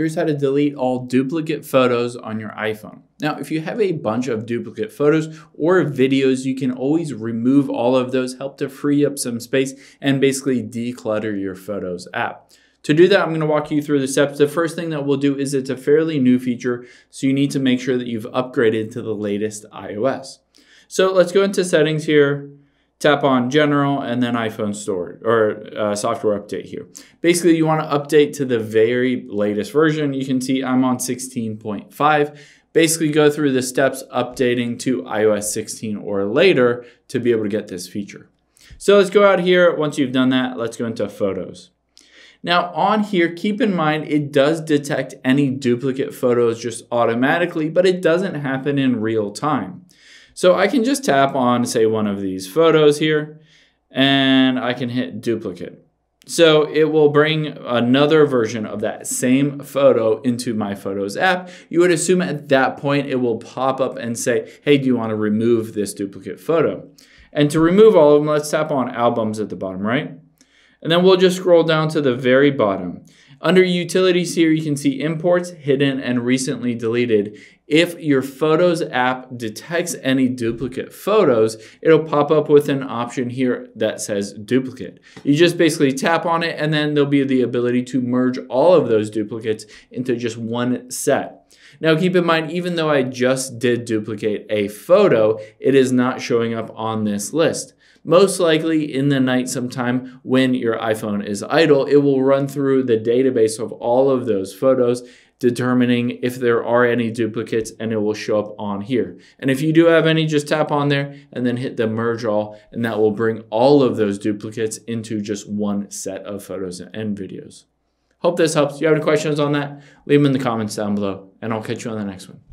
Here's how to delete all duplicate photos on your iPhone. Now, if you have a bunch of duplicate photos or videos, you can always remove all of those, help to free up some space and basically declutter your Photos app. To do that, I'm going to walk you through the steps. The first thing that we'll do is it's a fairly new feature, so you need to make sure that you've upgraded to the latest iOS. So let's go into settings here, tap on general and then iPhone storage or software update here. Basically, you want to update to the very latest version. You can see I'm on 16.5. Basically go through the steps updating to iOS 16 or later to be able to get this feature. So let's go out here. Once you've done that, let's go into Photos. Now on here, keep in mind, it does detect any duplicate photos just automatically, but it doesn't happen in real time. So I can just tap on, say, one of these photos here, and I can hit duplicate. So it will bring another version of that same photo into my Photos app. You would assume at that point it will pop up and say, hey, do you want to remove this duplicate photo? And to remove all of them, let's tap on Albums at the bottom right. And then we'll just scroll down to the very bottom. Under Utilities here, you can see Imports, Hidden, and Recently Deleted. If your Photos app detects any duplicate photos, it'll pop up with an option here that says Duplicate. You just basically tap on it, and then there'll be the ability to merge all of those duplicates into just one set. Now keep in mind, even though I just did duplicate a photo, it is not showing up on this list. Most likely in the night sometime when your iPhone is idle, it will run through the database of all of those photos, determining if there are any duplicates, and it will show up on here. And if you do have any, just tap on there and then hit the merge all, and that will bring all of those duplicates into just one set of photos and videos. Hope this helps. If you have any questions on that, leave them in the comments down below, and I'll catch you on the next one.